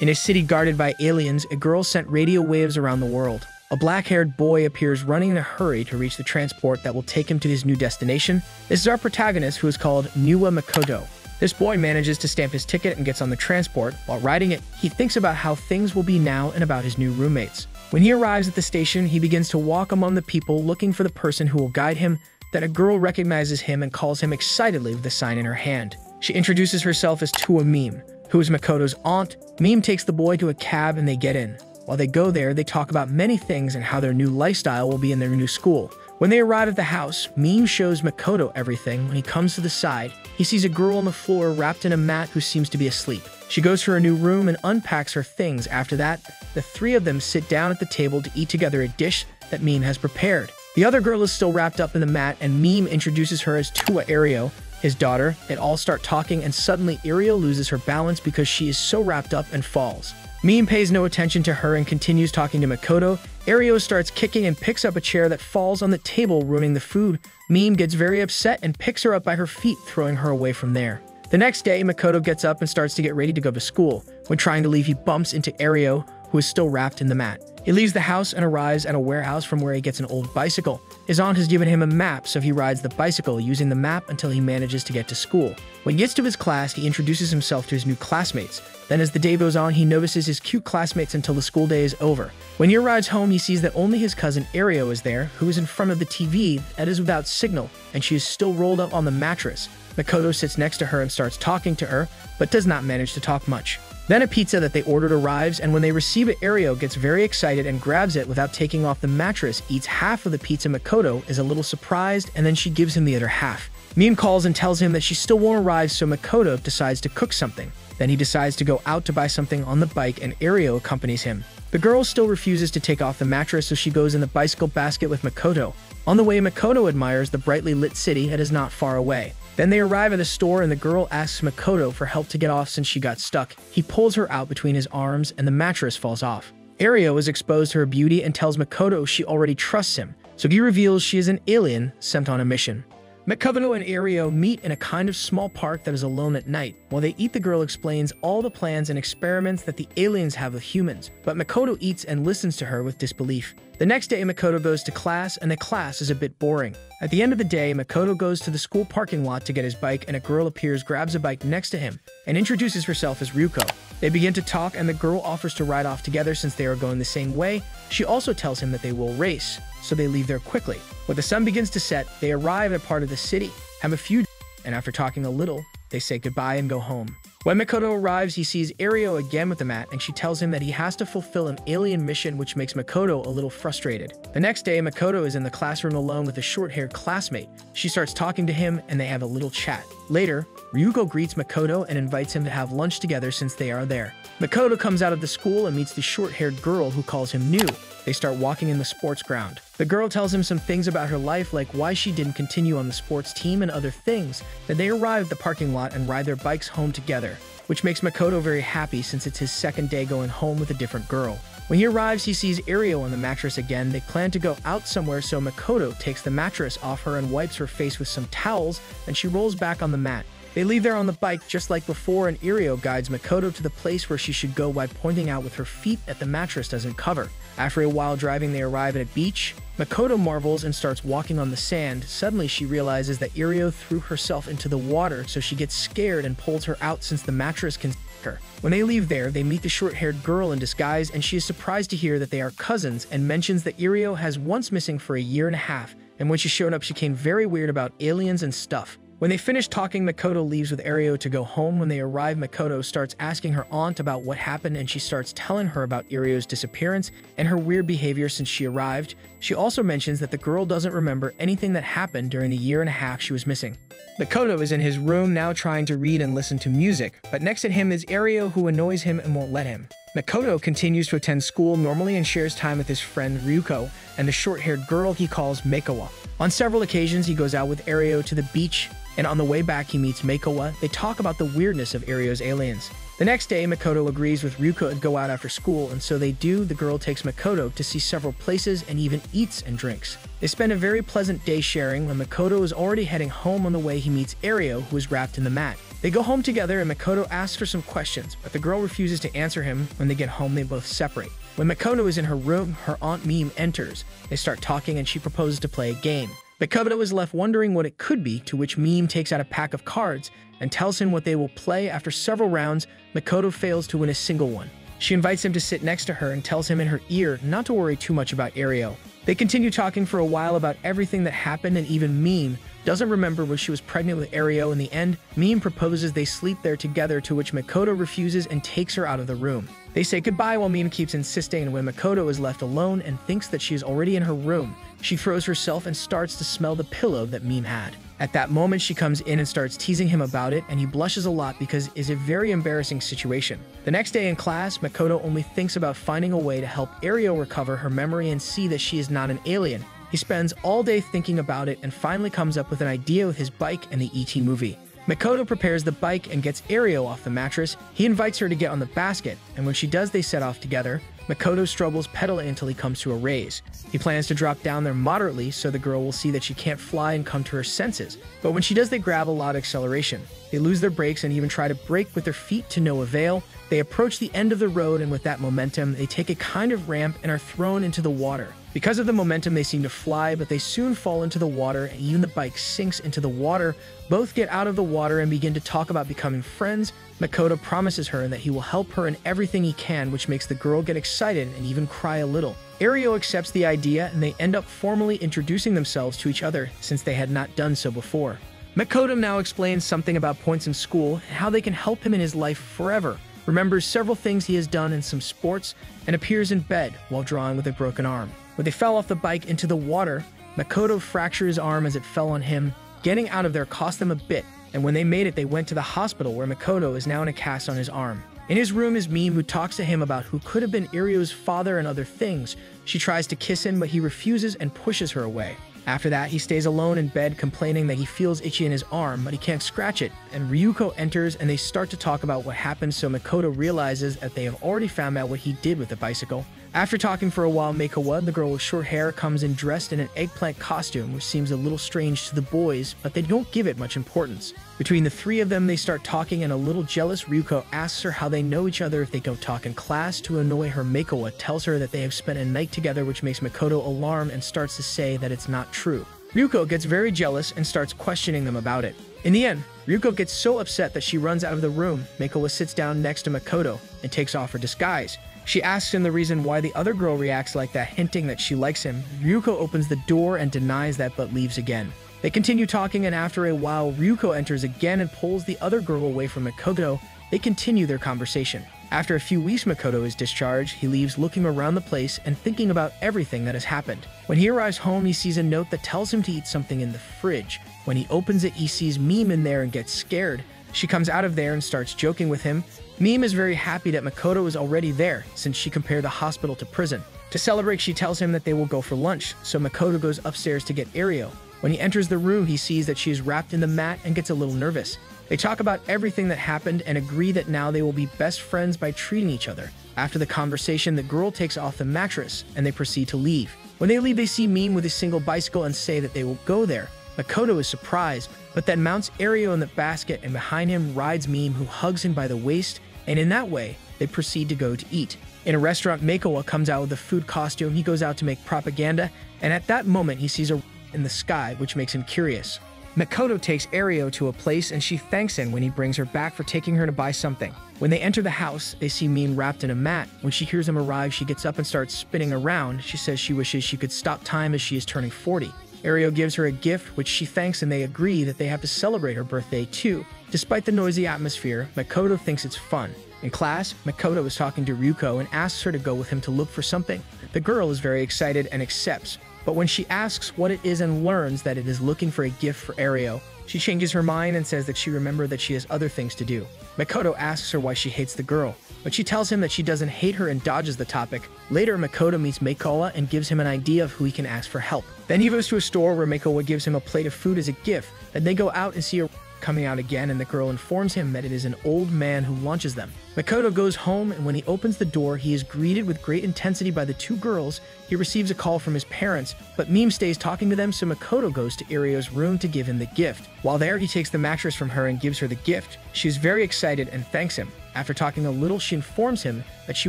In a city guarded by aliens, a girl sent radio waves around the world. A black-haired boy appears running in a hurry to reach the transport that will take him to his new destination. This is our protagonist, who is called Niwa Makoto. This boy manages to stamp his ticket and gets on the transport. While riding it, he thinks about how things will be now and about his new roommates. When he arrives at the station, he begins to walk among the people looking for the person who will guide him. Then a girl recognizes him and calls him excitedly with a sign in her hand. She introduces herself as Tua Meme, who is Makoto's aunt. Meme takes the boy to a cab and they get in. While they go there, they talk about many things and how their new lifestyle will be in their new school. When they arrive at the house, Meme shows Makoto everything. When he comes to the side, he sees a girl on the floor wrapped in a mat who seems to be asleep. She goes to her new room and unpacks her things. After that, the three of them sit down at the table to eat together a dish that Meme has prepared. The other girl is still wrapped up in the mat, and Meme introduces her as Tua Erio, his daughter. They all start talking, and suddenly Erio loses her balance because she is so wrapped up and falls. Meme pays no attention to her and continues talking to Makoto. Erio starts kicking and picks up a chair that falls on the table, ruining the food. Meme gets very upset and picks her up by her feet, throwing her away from there. The next day, Makoto gets up and starts to get ready to go to school. When trying to leave, he bumps into Erio, who is still wrapped in the mat. He leaves the house and arrives at a warehouse from where he gets an old bicycle. His aunt has given him a map, so he rides the bicycle using the map until he manages to get to school. When he gets to his class, he introduces himself to his new classmates. Then as the day goes on, he notices his cute classmates until the school day is over. When he arrives home, he sees that only his cousin Erio is there, who is in front of the TV that is without signal, and she is still rolled up on the mattress. Makoto sits next to her and starts talking to her, but does not manage to talk much. Then a pizza that they ordered arrives, and when they receive it, Erio gets very excited and grabs it without taking off the mattress, eats half of the pizza. Makoto is a little surprised, and then she gives him the other half. Meme calls and tells him that she still won't arrive, so Makoto decides to cook something. Then he decides to go out to buy something on the bike, and Erio accompanies him. The girl still refuses to take off the mattress, so she goes in the bicycle basket with Makoto. On the way, Makoto admires the brightly lit city that is not far away. Then they arrive at a store, and the girl asks Makoto for help to get off since she got stuck. He pulls her out between his arms, and the mattress falls off. Erio is exposed to her beauty and tells Makoto she already trusts him, so he reveals she is an alien sent on a mission. Makoto and Erio meet in a kind of small park that is alone at night. While they eat, the girl explains all the plans and experiments that the aliens have with humans, but Makoto eats and listens to her with disbelief. The next day, Makoto goes to class, and the class is a bit boring. At the end of the day, Makoto goes to the school parking lot to get his bike, and a girl appears, grabs a bike next to him, and introduces herself as Ryuko. They begin to talk, and the girl offers to ride off together since they are going the same way. She also tells him that they will race, so they leave there quickly. When the sun begins to set, they arrive at a part of the city, have a few drinks, and after talking a little, they say goodbye and go home. When Makoto arrives, he sees Erio again with the mat, and she tells him that he has to fulfill an alien mission, which makes Makoto a little frustrated. The next day, Makoto is in the classroom alone with a short-haired classmate. She starts talking to him, and they have a little chat. Later, Ryuko greets Makoto and invites him to have lunch together since they are there. Makoto comes out of the school and meets the short-haired girl, who calls him New. They start walking in the sports ground. The girl tells him some things about her life, like why she didn't continue on the sports team and other things. Then they arrive at the parking lot and ride their bikes home together, which makes Makoto very happy since it's his second day going home with a different girl. When he arrives, he sees Erio on the mattress again. They plan to go out somewhere, so Makoto takes the mattress off her and wipes her face with some towels, and she rolls back on the mat. They leave there on the bike just like before, and Erio guides Makoto to the place where she should go by pointing out with her feet that the mattress doesn't cover. After a while driving, they arrive at a beach. Makoto marvels and starts walking on the sand. Suddenly, she realizes that Erio threw herself into the water, so she gets scared and pulls her out since the mattress can see her. When they leave there, they meet the short-haired girl in disguise, and she is surprised to hear that they are cousins and mentions that Erio has once missing for a year and a half, and when she showed up, she came very weird about aliens and stuff. When they finish talking, Makoto leaves with Erio to go home. When they arrive, Makoto starts asking her aunt about what happened, and she starts telling her about Erio's disappearance and her weird behavior since she arrived. She also mentions that the girl doesn't remember anything that happened during the year and a half she was missing. Makoto is in his room now trying to read and listen to music, but next at him is Erio, who annoys him and won't let him. Makoto continues to attend school normally and shares time with his friend Ryuko and the short-haired girl he calls Mekawa. On several occasions, he goes out with Erio to the beach, and on the way back, he meets Mekawa. They talk about the weirdness of Erio's aliens. The next day, Makoto agrees with Ryuko to go out after school, and so they do. The girl takes Makoto to see several places and even eats and drinks. They spend a very pleasant day sharing. When Makoto is already heading home, on the way, he meets Erio, who is wrapped in the mat. They go home together and Makoto asks her some questions, but the girl refuses to answer him. When they get home, they both separate. When Makoto is in her room, her aunt Meme enters. They start talking and she proposes to play a game. Makoto is left wondering what it could be, to which Meme takes out a pack of cards and tells him what they will play. After several rounds, Makoto fails to win a single one. She invites him to sit next to her and tells him in her ear not to worry too much about Erio. They continue talking for a while about everything that happened, and even Meme doesn't remember when she was pregnant with Erio. In the end, Meme proposes they sleep there together, to which Makoto refuses and takes her out of the room. They say goodbye while Meme keeps insisting, and when Makoto is left alone and thinks that she is already in her room, she throws herself and starts to smell the pillow that Meme had. At that moment, she comes in and starts teasing him about it, and he blushes a lot because it is a very embarrassing situation. The next day in class, Makoto only thinks about finding a way to help Erio recover her memory and see that she is not an alien. He spends all day thinking about it and finally comes up with an idea with his bike and the E.T. movie. Makoto prepares the bike and gets Erio off the mattress. He invites her to get on the basket, and when she does, they set off together. Makoto struggles pedaling until he comes to a raise. He plans to drop down there moderately so the girl will see that she can't fly and come to her senses, but when she does, they grab a lot of acceleration. They lose their brakes and even try to brake with their feet to no avail. They approach the end of the road, and with that momentum, they take a kind of ramp and are thrown into the water. Because of the momentum, they seem to fly, but they soon fall into the water, and even the bike sinks into the water. Both get out of the water and begin to talk about becoming friends. Makoto promises her that he will help her in everything he can, which makes the girl get excited and even cry a little. Erio accepts the idea, and they end up formally introducing themselves to each other, since they had not done so before. Makoto now explains something about points in school and how they can help him in his life forever, remembers several things he has done in some sports, and appears in bed while drawing with a broken arm. When they fell off the bike into the water, Makoto fractured his arm as it fell on him. Getting out of there cost them a bit, and when they made it, they went to the hospital, where Makoto is now in a cast on his arm. In his room is Meme, who talks to him about who could have been Erio's father and other things. She tries to kiss him, but he refuses and pushes her away. After that, he stays alone in bed, complaining that he feels itchy in his arm, but he can't scratch it, and Ryuko enters and they start to talk about what happened, so Makoto realizes that they have already found out what he did with the bicycle. After talking for a while, Mekawa, the girl with short hair, comes in dressed in an eggplant costume, which seems a little strange to the boys, but they don't give it much importance. Between the three of them, they start talking, and a little jealous Ryuko asks her how they know each other if they don't talk in class. To annoy her, Mekawa tells her that they have spent a night together, which makes Makoto alarmed and starts to say that it's not true. Ryuko gets very jealous and starts questioning them about it. In the end, Ryuko gets so upset that she runs out of the room. Mekawa sits down next to Makoto and takes off her disguise. She asks him the reason why the other girl reacts like that, hinting that she likes him. Ryuko opens the door and denies that, but leaves again. They continue talking, and after a while, Ryuko enters again and pulls the other girl away from Makoto. They continue their conversation. After a few weeks, Makoto is discharged. He leaves, looking around the place and thinking about everything that has happened. When he arrives home, he sees a note that tells him to eat something in the fridge. When he opens it, he sees Meme in there and gets scared. She comes out of there and starts joking with him. Meme is very happy that Makoto is already there, since she compared the hospital to prison. To celebrate, she tells him that they will go for lunch, so Makoto goes upstairs to get Erio. When he enters the room, he sees that she is wrapped in the mat and gets a little nervous. They talk about everything that happened and agree that now they will be best friends by treating each other. After the conversation, the girl takes off the mattress, and they proceed to leave. When they leave, they see Meme with a single bicycle and say that they will go there. Makoto is surprised, but then mounts Erio in the basket, and behind him rides Meme, who hugs him by the waist, and in that way, they proceed to go to eat. In a restaurant, Mekawa comes out with a food costume. He goes out to make propaganda, and at that moment, he sees a in the sky, which makes him curious. Makoto takes Erio to a place, and she thanks him when he brings her back for taking her to buy something. When they enter the house, they see Meme wrapped in a mat. When she hears him arrive, she gets up and starts spinning around. She says she wishes she could stop time as she is turning 40. Erio gives her a gift, which she thanks, and they agree that they have to celebrate her birthday too. Despite the noisy atmosphere, Makoto thinks it's fun. In class, Makoto is talking to Ryuko and asks her to go with him to look for something. The girl is very excited and accepts, but when she asks what it is and learns that it is looking for a gift for Erio, she changes her mind and says that she remembered that she has other things to do. Makoto asks her why she hates the girl, but she tells him that she doesn't hate her and dodges the topic. Later, Makoto meets Mekawa and gives him an idea of who he can ask for help. Then he goes to a store where Mekawa gives him a plate of food as a gift, and they go out and see a Coming out again, and the girl informs him that it is an old man who lunches them. Makoto goes home, and when he opens the door, he is greeted with great intensity by the two girls. He receives a call from his parents, but Meme stays talking to them, so Makoto goes to Erio's room to give him the gift. While there, he takes the mattress from her and gives her the gift. She is very excited and thanks him. After talking a little, she informs him that she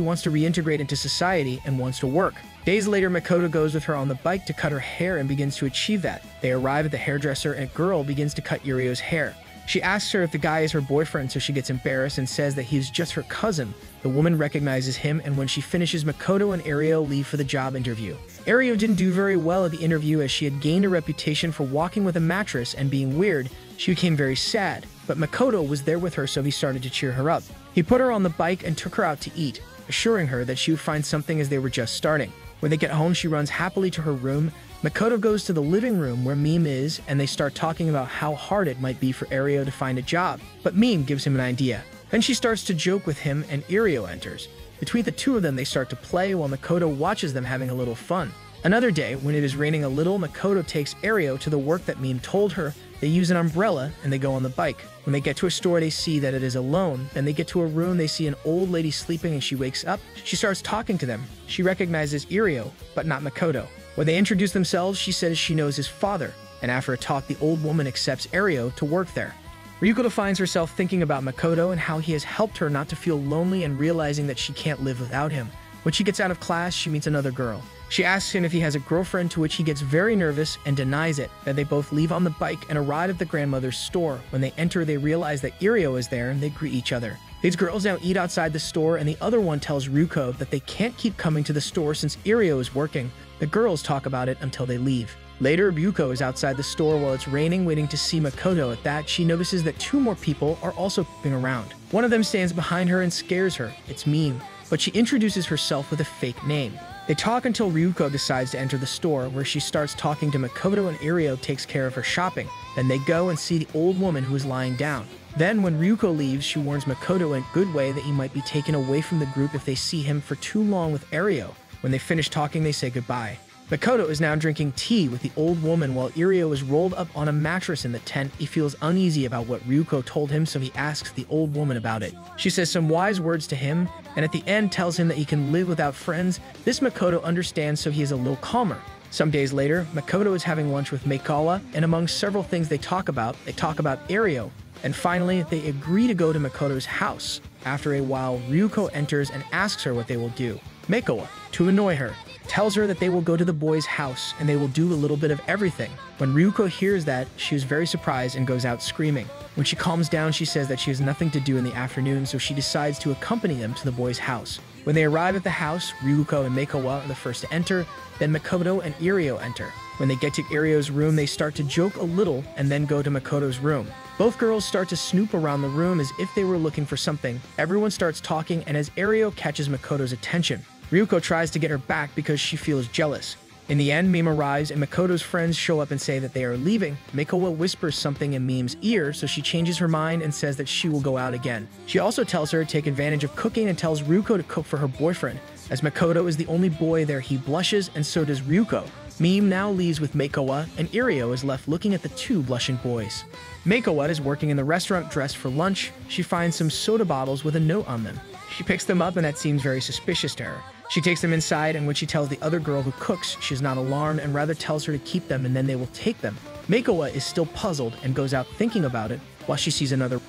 wants to reintegrate into society and wants to work. Days later, Makoto goes with her on the bike to cut her hair and begins to achieve that. They arrive at the hairdresser, and a girl begins to cut Erio's hair. She asks her if the guy is her boyfriend, so she gets embarrassed and says that he is just her cousin. The woman recognizes him, and when she finishes, Makoto and Erio leave for the job interview. Erio didn't do very well at the interview, as she had gained a reputation for walking with a mattress and being weird. She became very sad, but Makoto was there with her, so he started to cheer her up. He put her on the bike and took her out to eat, assuring her that she would find something as they were just starting. When they get home, she runs happily to her room. Makoto goes to the living room where Meme is, and they start talking about how hard it might be for Erio to find a job, but Meme gives him an idea. Then she starts to joke with him, and Erio enters. Between the two of them, they start to play while Makoto watches them having a little fun. Another day, when it is raining a little, Makoto takes Erio to the work that Meme told her. They use an umbrella, and they go on the bike. When they get to a store, they see that it is alone. Then they get to a room, they see an old lady sleeping, and she wakes up. She starts talking to them. She recognizes Erio, but not Makoto. When they introduce themselves, she says she knows his father, and after a talk, the old woman accepts Erio to work there. Ryuko finds herself thinking about Makoto and how he has helped her not to feel lonely, and realizing that she can't live without him. When she gets out of class, she meets another girl. She asks him if he has a girlfriend, to which he gets very nervous and denies it. Then they both leave on the bike and arrive at the grandmother's store. When they enter, they realize that Erio is there, and they greet each other. These girls now eat outside the store, and the other one tells Ryuko that they can't keep coming to the store since Erio is working. The girls talk about it until they leave. Later, Ryuko is outside the store while it's raining, waiting to see Makoto. At that, she notices that two more people are also coming around. One of them stands behind her and scares her. It's Meme, but she introduces herself with a fake name. They talk until Ryuko decides to enter the store, where she starts talking to Makoto, and Erio takes care of her shopping. Then they go and see the old woman who is lying down. Then, when Ryuko leaves, she warns Makoto in a good way that he might be taken away from the group if they see him for too long with Erio. When they finish talking, they say goodbye. Makoto is now drinking tea with the old woman while Erio is rolled up on a mattress in the tent. He feels uneasy about what Ryuko told him, so he asks the old woman about it. She says some wise words to him, and at the end tells him that he can live without friends. This Makoto understands, so he is a little calmer. Some days later, Makoto is having lunch with Mekawa, and among several things they talk about Erio, and finally, they agree to go to Makoto's house. After a while, Ryuko enters and asks her what they will do. Mekawa, to annoy her, tells her that they will go to the boy's house, and they will do a little bit of everything. When Ryuko hears that, she is very surprised and goes out screaming. When she calms down, she says that she has nothing to do in the afternoon, so she decides to accompany them to the boy's house. When they arrive at the house, Ryuko and Mekawa are the first to enter, then Makoto and Erio enter. When they get to Erio's room, they start to joke a little, and then go to Makoto's room. Both girls start to snoop around the room as if they were looking for something. Everyone starts talking, and as Erio catches Makoto's attention, Ryuko tries to get her back because she feels jealous. In the end, Meme arrives, and Makoto's friends show up and say that they are leaving. Mekawa whispers something in Meme's ear, so she changes her mind and says that she will go out again. She also tells her to take advantage of cooking and tells Ryuko to cook for her boyfriend. As Makoto is the only boy there, he blushes, and so does Ryuko. Meme now leaves with Mekawa, and Erio is left looking at the two blushing boys. Mekawa is working in the restaurant dressed for lunch. She finds some soda bottles with a note on them. She picks them up, and that seems very suspicious to her. She takes them inside, and when she tells the other girl who cooks, she is not alarmed and rather tells her to keep them, and then they will take them. Mekawa is still puzzled and goes out thinking about it while she sees another.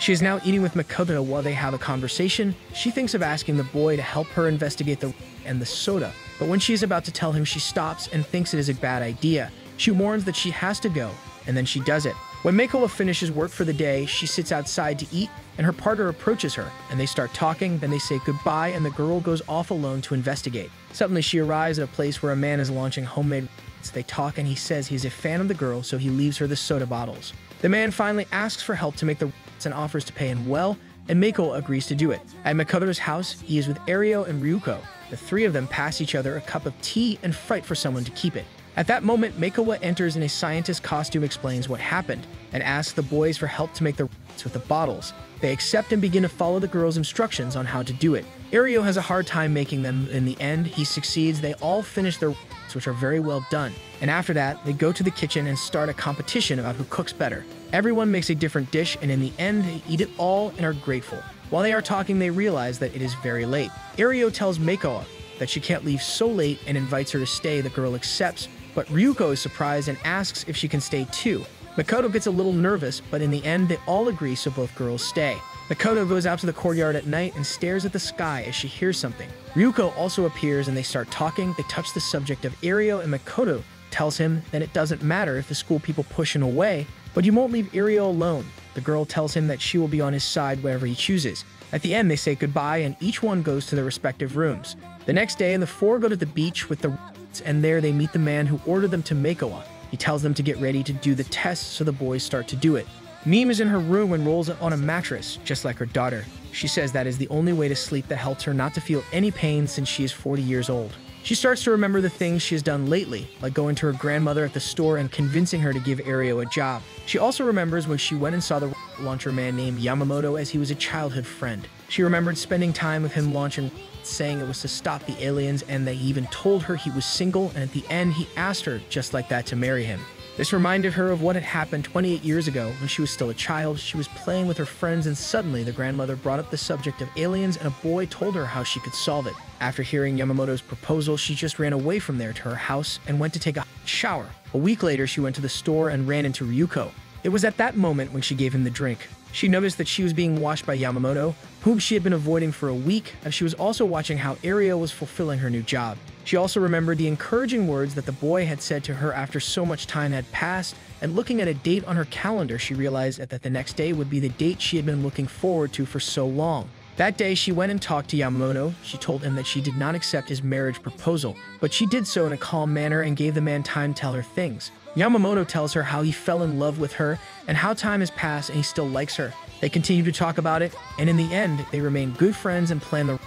She is now eating with Makoto while they have a conversation. She thinks of asking the boy to help her investigate the and the soda, but when she is about to tell him, she stops and thinks it is a bad idea. She warns that she has to go, and then she does it. When Mekawa finishes work for the day, she sits outside to eat, and her partner approaches her, and they start talking. Then they say goodbye, and the girl goes off alone to investigate. Suddenly, she arrives at a place where a man is launching homemade rockets. They talk, and he says he is a fan of the girl, so he leaves her the soda bottles. The man finally asks for help to make the rockets and offers to pay him well, and Mekawa agrees to do it. At Makoto's house, he is with Erio and Ryuko. The three of them pass each other a cup of tea and fight for someone to keep it. At that moment, Mekawa enters in a scientist costume, explains what happened, and asks the boys for help to make the rockets with the bottles. They accept and begin to follow the girls' instructions on how to do it. Erio has a hard time making them. In the end, he succeeds. They all finish their rolls, which are very well done. And after that, they go to the kitchen and start a competition about who cooks better. Everyone makes a different dish, and in the end, they eat it all and are grateful. While they are talking, they realize that it is very late. Erio tells Mekawa that she can't leave so late and invites her to stay. The girl accepts, but Ryuko is surprised and asks if she can stay too. Makoto gets a little nervous, but in the end, they all agree, so both girls stay. Makoto goes out to the courtyard at night and stares at the sky as she hears something. Ryuko also appears and they start talking. They touch the subject of Erio, and Makoto tells him that it doesn't matter if the school people push him away, but you won't leave Erio alone. The girl tells him that she will be on his side wherever he chooses. At the end, they say goodbye and each one goes to their respective rooms. The next day, the four go to the beach with the rats, and there they meet the man who ordered them to Mekawa. He tells them to get ready to do the test, so the boys start to do it. Meme is in her room and rolls on a mattress, just like her daughter. She says that is the only way to sleep that helps her not to feel any pain since she is 40 years old. She starts to remember the things she has done lately, like going to her grandmother at the store and convincing her to give Erio a job. She also remembers when she went and saw the launcher man named Yamamoto, as he was a childhood friend. She remembered spending time with him launching, saying it was to stop the aliens, and they even told her he was single, and at the end he asked her, just like that, to marry him. This reminded her of what had happened 28 years ago when she was still a child. She was playing with her friends and suddenly the grandmother brought up the subject of aliens and a boy told her how she could solve it. After hearing Yamamoto's proposal, she just ran away from there to her house and went to take a shower. A week later, she went to the store and ran into Ryuko. It was at that moment when she gave him the drink. She noticed that she was being watched by Yamamoto, whom she had been avoiding for a week, as she was also watching how Erio was fulfilling her new job. She also remembered the encouraging words that the boy had said to her after so much time had passed, and looking at a date on her calendar, she realized that the next day would be the date she had been looking forward to for so long. That day, she went and talked to Yamamoto. She told him that she did not accept his marriage proposal, but she did so in a calm manner and gave the man time to tell her things. Yamamoto tells her how he fell in love with her and how time has passed and he still likes her. They continue to talk about it, and in the end, they remain good friends and plan the ride.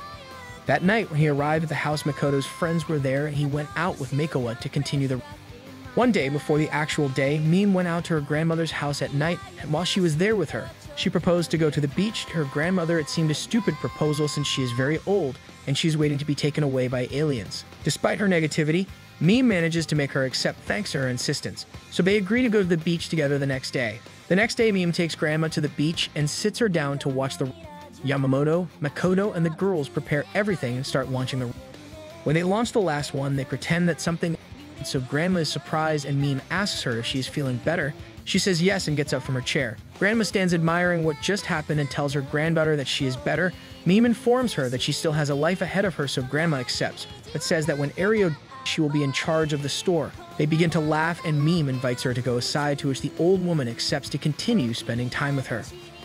That night, when he arrived at the house, Makoto's friends were there and he went out with Mekawa to continue the ride. One day before the actual day, Meme went out to her grandmother's house at night, and while she was there with her, she proposed to go to the beach. To her grandmother, it seemed a stupid proposal since she is very old and she's waiting to be taken away by aliens. Despite her negativity, Meme manages to make her accept thanks to her insistence, so they agree to go to the beach together the next day. The next day, Meme takes Grandma to the beach and sits her down to watch the Yamamoto, Makoto, and the girls prepare everything and start launching the When they launch the last one, they pretend that something, so Grandma is surprised and Meme asks her if she is feeling better. She says yes and gets up from her chair. Grandma stands admiring what just happened and tells her granddaughter that she is better. Meme informs her that she still has a life ahead of her, so Grandma accepts, but says that when Erio, she will be in charge of the store. They begin to laugh and Meme invites her to go aside, to which the old woman accepts to continue spending time with her.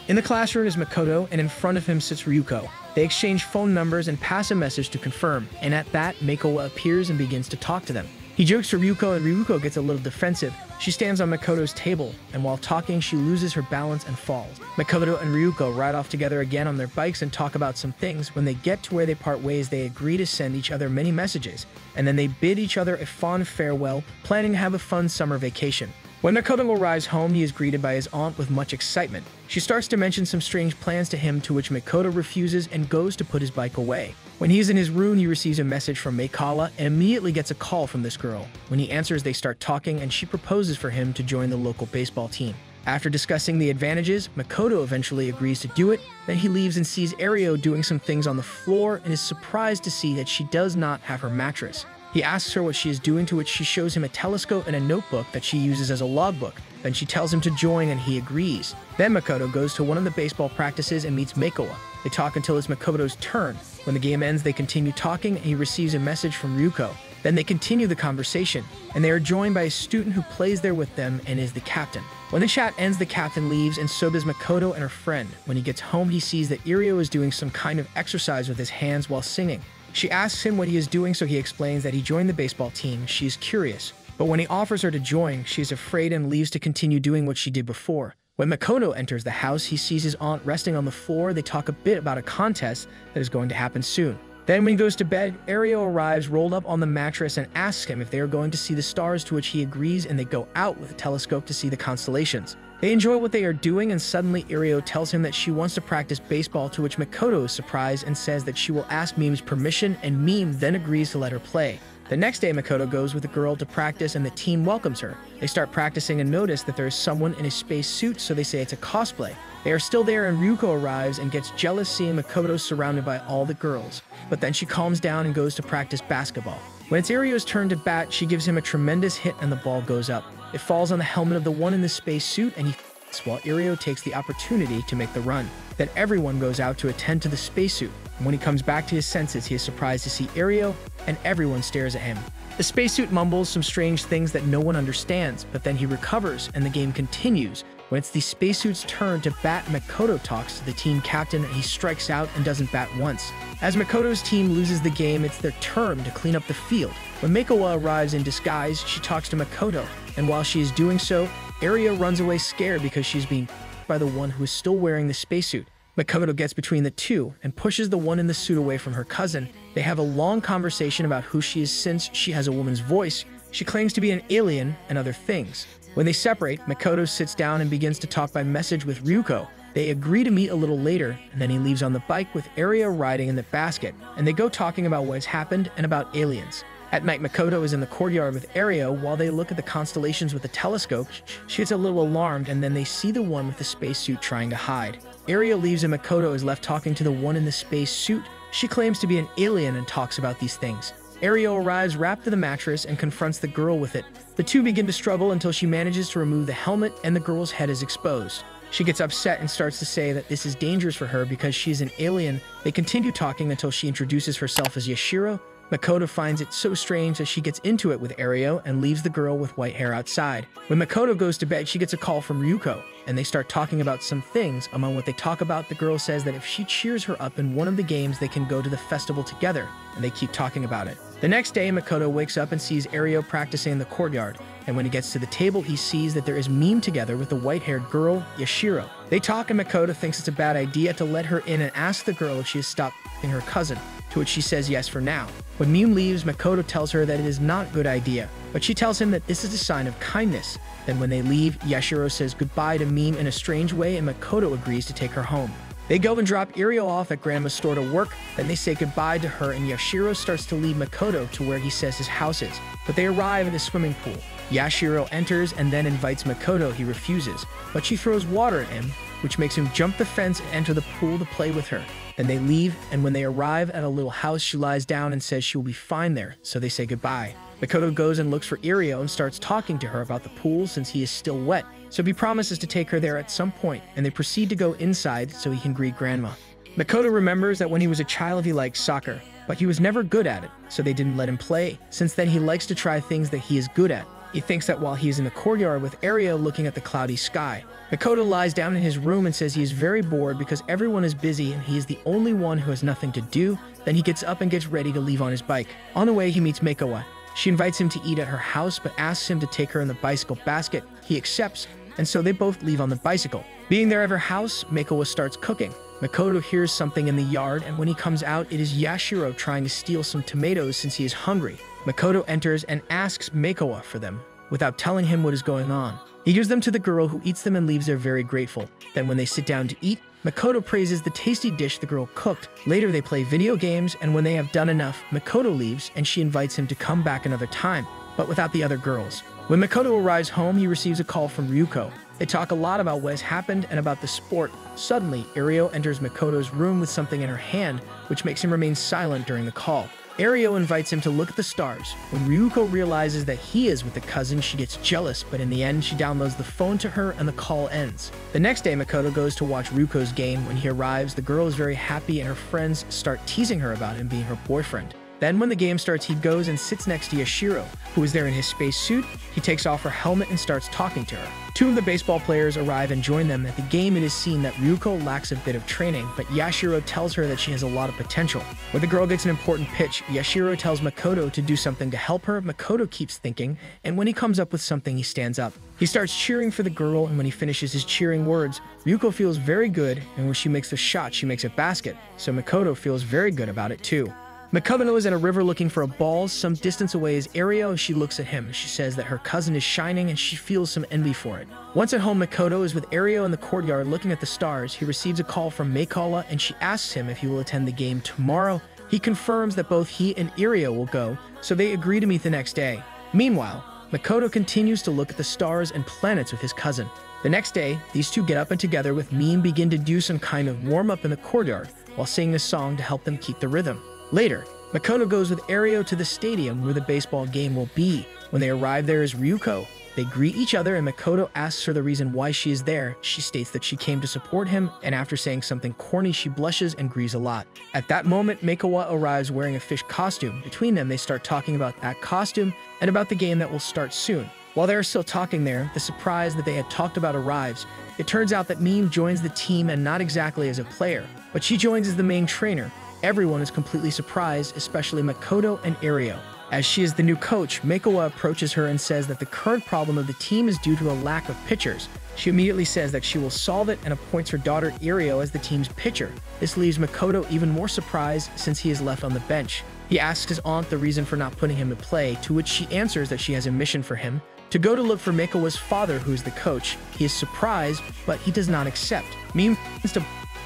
In the classroom is Makoto, and in front of him sits Ryuko. They exchange phone numbers and pass a message to confirm, and at that, Mekawa appears and begins to talk to them. He jokes to Ryuko, and Ryuko gets a little defensive. She stands on Makoto's table, and while talking, she loses her balance and falls. Makoto and Ryuko ride off together again on their bikes and talk about some things. When they get to where they part ways, they agree to send each other many messages, and then they bid each other a fond farewell, planning to have a fun summer vacation. When Makoto arrives home, he is greeted by his aunt with much excitement. She starts to mention some strange plans to him, to which Makoto refuses and goes to put his bike away. When he is in his room, he receives a message from Mekawa and immediately gets a call from this girl. When he answers, they start talking and she proposes for him to join the local baseball team. After discussing the advantages, Makoto eventually agrees to do it. Then he leaves and sees Erio doing some things on the floor and is surprised to see that she does not have her mattress. He asks her what she is doing, to which she shows him a telescope and a notebook that she uses as a logbook. Then she tells him to join and he agrees. Then Makoto goes to one of the baseball practices and meets Mekawa. They talk until it's Makoto's turn. When the game ends, they continue talking and he receives a message from Ryuko. Then they continue the conversation, and they are joined by a student who plays there with them and is the captain. When the chat ends, the captain leaves, and so does Makoto and her friend. When he gets home, he sees that Erio is doing some kind of exercise with his hands while singing. She asks him what he is doing, so he explains that he joined the baseball team. She is curious, but when he offers her to join, she is afraid and leaves to continue doing what she did before. When Makoto enters the house, he sees his aunt resting on the floor. They talk a bit about a contest that is going to happen soon. Then when he goes to bed, Erio arrives rolled up on the mattress and asks him if they are going to see the stars, to which he agrees, and they go out with a telescope to see the constellations. They enjoy what they are doing, and suddenly Erio tells him that she wants to practice baseball, to which Makoto is surprised and says that she will ask Meme's permission, and Meme then agrees to let her play. The next day, Makoto goes with the girl to practice and the team welcomes her. They start practicing and notice that there is someone in a space suit, so they say it's a cosplay. They are still there and Ryuko arrives and gets jealous seeing Makoto surrounded by all the girls. But then she calms down and goes to practice basketball. When it's Erio's turn to bat, she gives him a tremendous hit and the ball goes up. It falls on the helmet of the one in the space suit and he f***s, while Erio takes the opportunity to make the run. Then everyone goes out to attend to the spacesuit. When he comes back to his senses, he is surprised to see Erio and everyone stares at him. The spacesuit mumbles some strange things that no one understands, but then he recovers and the game continues. When it's the spacesuit's turn to bat, Makoto talks to the team captain and he strikes out and doesn't bat once. As Makoto's team loses the game, it's their turn to clean up the field. When Mekawa arrives in disguise, she talks to Makoto, and while she is doing so, Erio runs away scared because she's being f***ed by the one who is still wearing the spacesuit. Makoto gets between the two and pushes the one in the suit away from her cousin. They have a long conversation about who she is since she has a woman's voice. She claims to be an alien and other things. When they separate, Makoto sits down and begins to talk by message with Ryuko. They agree to meet a little later, and then he leaves on the bike with Erio riding in the basket, and they go talking about what has happened and about aliens. At night, Makoto is in the courtyard with Erio while they look at the constellations with the telescope. She gets a little alarmed, and then they see the one with the spacesuit trying to hide. Erio leaves and Makoto is left talking to the one in the spacesuit. She claims to be an alien and talks about these things. Erio arrives wrapped in the mattress and confronts the girl with it. The two begin to struggle until she manages to remove the helmet and the girl's head is exposed. She gets upset and starts to say that this is dangerous for her because she is an alien. They continue talking until she introduces herself as Yashiro. Makoto finds it so strange that she gets into it with Erio and leaves the girl with white hair outside. When Makoto goes to bed, she gets a call from Ryuko, and they start talking about some things. Among what they talk about, the girl says that if she cheers her up in one of the games, they can go to the festival together, and they keep talking about it. The next day, Makoto wakes up and sees Erio practicing in the courtyard, and when he gets to the table, he sees that there is Meme together with the white-haired girl, Yashiro. They talk, and Makoto thinks it's a bad idea to let her in and asks the girl if she has stopped f***ing her cousin, to which she says yes for now. When Meme leaves, Makoto tells her that it is not a good idea, but she tells him that this is a sign of kindness. Then when they leave, Yashiro says goodbye to Meme in a strange way and Makoto agrees to take her home. They go and drop Erio off at Grandma's store to work, then they say goodbye to her and Yashiro starts to lead Makoto to where he says his house is, but they arrive at a swimming pool. Yashiro enters and then invites Makoto. He refuses, but she throws water at him, which makes him jump the fence and enter the pool to play with her. Then they leave, and when they arrive at a little house, she lies down and says she will be fine there, so they say goodbye. Makoto goes and looks for Erio and starts talking to her about the pool since he is still wet, so he promises to take her there at some point, and they proceed to go inside so he can greet Grandma. Makoto remembers that when he was a child he liked soccer, but he was never good at it, so they didn't let him play. Since then he likes to try things that he is good at. He thinks that while he is in the courtyard with Erio looking at the cloudy sky. Makoto lies down in his room and says he is very bored because everyone is busy and he is the only one who has nothing to do. Then he gets up and gets ready to leave on his bike. On the way, he meets Mekawa. She invites him to eat at her house but asks him to take her in the bicycle basket. He accepts, and so they both leave on the bicycle. Being there at her house, Mekawa starts cooking. Makoto hears something in the yard, and when he comes out, it is Yashiro trying to steal some tomatoes since he is hungry. Makoto enters and asks Mekawa for them, without telling him what is going on. He gives them to the girl who eats them and leaves her very grateful. Then when they sit down to eat, Makoto praises the tasty dish the girl cooked. Later they play video games, and when they have done enough, Makoto leaves and she invites him to come back another time, but without the other girls. When Makoto arrives home, he receives a call from Ryuko. They talk a lot about what has happened and about the sport. Suddenly, Erio enters Makoto's room with something in her hand, which makes him remain silent during the call. Erio invites him to look at the stars. When Ryuko realizes that he is with the cousin, she gets jealous, but in the end, she downloads the phone to her and the call ends. The next day, Makoto goes to watch Ryuko's game. When he arrives, the girl is very happy and her friends start teasing her about him being her boyfriend. Then when the game starts, he goes and sits next to Yashiro, who is there in his space suit. He takes off her helmet and starts talking to her. Two of the baseball players arrive and join them. At the game, it is seen that Ryuko lacks a bit of training, but Yashiro tells her that she has a lot of potential. When the girl gets an important pitch, Yashiro tells Makoto to do something to help her. Makoto keeps thinking, and when he comes up with something, he stands up. He starts cheering for the girl, and when he finishes his cheering words, Ryuko feels very good, and when she makes the shot, she makes a basket, so Makoto feels very good about it too. Mekawa is in a river looking for a ball. Some distance away is Erio. She looks at him. She says that her cousin is shining and she feels some envy for it. Once at home, Makoto is with Erio in the courtyard looking at the stars. He receives a call from Mekawa and she asks him if he will attend the game tomorrow. He confirms that both he and Erio will go, so they agree to meet the next day. Meanwhile, Makoto continues to look at the stars and planets with his cousin. The next day, these two get up and together with Meme begin to do some kind of warm-up in the courtyard while singing a song to help them keep the rhythm. Later, Makoto goes with Erio to the stadium where the baseball game will be. When they arrive, there is Ryuko. They greet each other and Makoto asks her the reason why she is there. She states that she came to support him, and after saying something corny, she blushes and grieves a lot. At that moment, Mekawa arrives wearing a fish costume. Between them, they start talking about that costume and about the game that will start soon. While they are still talking there, the surprise that they had talked about arrives. It turns out that Meme joins the team, and not exactly as a player, but she joins as the main trainer. Everyone is completely surprised, especially Makoto and Erio. As she is the new coach, Mekawa approaches her and says that the current problem of the team is due to a lack of pitchers. She immediately says that she will solve it and appoints her daughter Erio as the team's pitcher. This leaves Makoto even more surprised since he is left on the bench. He asks his aunt the reason for not putting him to play, to which she answers that she has a mission for him, to go to look for Mekawa's father, who is the coach. He is surprised, but he does not accept. Meme is to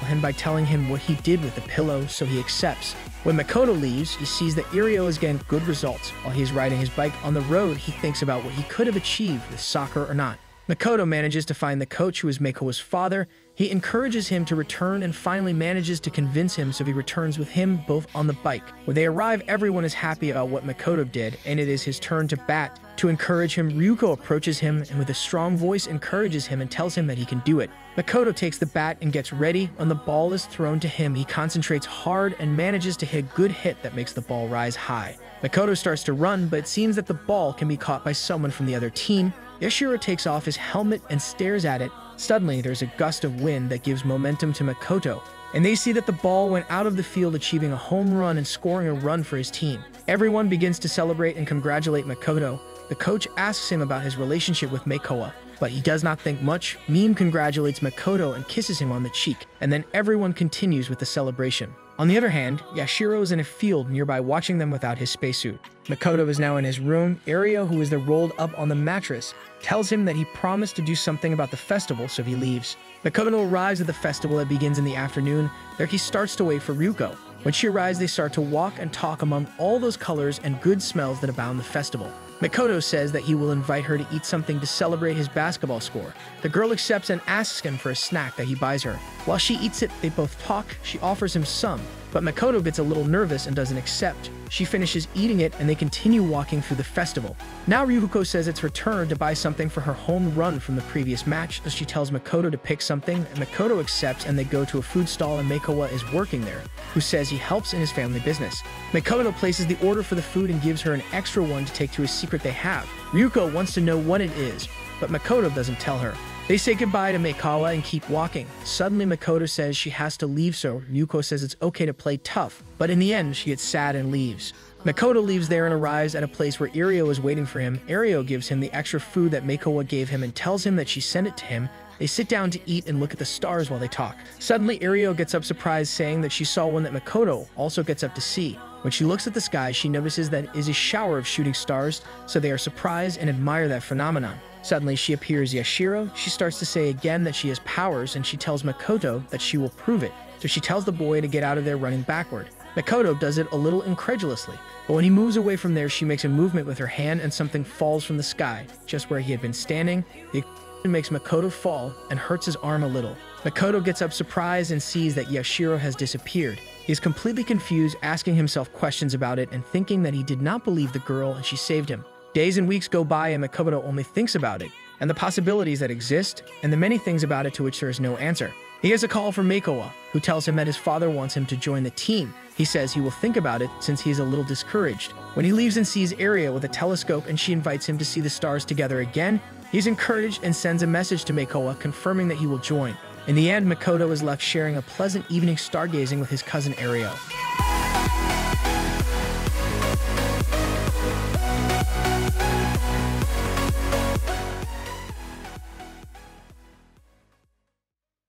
him by telling him what he did with the pillow, so he accepts. When Makoto leaves, he sees that Erio is getting good results. While he is riding his bike on the road, he thinks about what he could have achieved with soccer or not. Makoto manages to find the coach, who is Mekawa's father. He encourages him to return and finally manages to convince him, so he returns with him both on the bike. When they arrive, everyone is happy about what Makoto did, and it is his turn to bat. To encourage him, Ryuko approaches him and with a strong voice encourages him and tells him that he can do it. Makoto takes the bat and gets ready. When the ball is thrown to him, he concentrates hard and manages to hit a good hit that makes the ball rise high. Makoto starts to run, but it seems that the ball can be caught by someone from the other team. Yashiro takes off his helmet and stares at it. Suddenly, there's a gust of wind that gives momentum to Makoto, and they see that the ball went out of the field, achieving a home run and scoring a run for his team. Everyone begins to celebrate and congratulate Makoto. The coach asks him about his relationship with Mekawa, but he does not think much. Meme congratulates Makoto and kisses him on the cheek, and then everyone continues with the celebration. On the other hand, Yashiro is in a field nearby watching them without his spacesuit. Makoto is now in his room. Erio, who is there rolled up on the mattress, tells him that he promised to do something about the festival, so he leaves. Makoto arrives at the festival that begins in the afternoon. There he starts to wait for Ryuko. When she arrives, they start to walk and talk among all those colors and good smells that abound the festival. Makoto says that he will invite her to eat something to celebrate his basketball score. The girl accepts and asks him for a snack that he buys her. While she eats it, they both talk. She offers him some, but Makoto gets a little nervous and doesn't accept. She finishes eating it and they continue walking through the festival. Now Ryuko says it's her turn to buy something for her home run from the previous match, so she tells Makoto to pick something, and Makoto accepts and they go to a food stall, and Mekawa is working there, who says he helps in his family business. Makoto places the order for the food and gives her an extra one to take to a secret they have. Ryuko wants to know what it is, but Makoto doesn't tell her. They say goodbye to Mekawa and keep walking. Suddenly, Makoto says she has to leave, so Ryuko says it's okay to play tough, but in the end, she gets sad and leaves. Makoto leaves there and arrives at a place where Erio is waiting for him. Erio gives him the extra food that Mekawa gave him and tells him that she sent it to him. They sit down to eat and look at the stars while they talk. Suddenly, Erio gets up surprised, saying that she saw one that Makoto also gets up to see. When she looks at the sky, she notices that it is a shower of shooting stars, so they are surprised and admire that phenomenon. Suddenly, she appears Yashiro. She starts to say again that she has powers, and she tells Makoto that she will prove it. So she tells the boy to get out of there running backward. Makoto does it a little incredulously, but when he moves away from there, she makes a movement with her hand and something falls from the sky, just where he had been standing. The explosion makes Makoto fall and hurts his arm a little. Makoto gets up surprised and sees that Yashiro has disappeared. He is completely confused, asking himself questions about it and thinking that he did not believe the girl and she saved him. Days and weeks go by and Makoto only thinks about it, and the possibilities that exist, and the many things about it to which there is no answer. He has a call from Mekawa, who tells him that his father wants him to join the team. He says he will think about it since he is a little discouraged. When he leaves and sees Erio with a telescope and she invites him to see the stars together again, he's encouraged and sends a message to Mekawa confirming that he will join. In the end, Makoto is left sharing a pleasant evening stargazing with his cousin Erio.